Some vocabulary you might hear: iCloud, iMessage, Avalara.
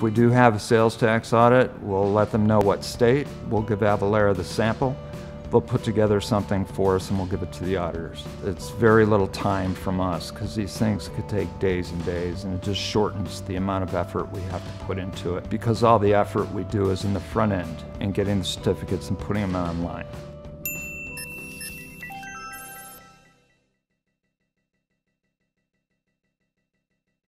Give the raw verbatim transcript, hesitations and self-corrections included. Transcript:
If we do have a sales tax audit, we'll let them know what state. We'll give Avalara the sample. They'll put together something for us and we'll give it to the auditors. It's very little time from us because these things could take days and days, and it just shortens the amount of effort we have to put into it because all the effort we do is in the front end in getting the certificates and putting them online.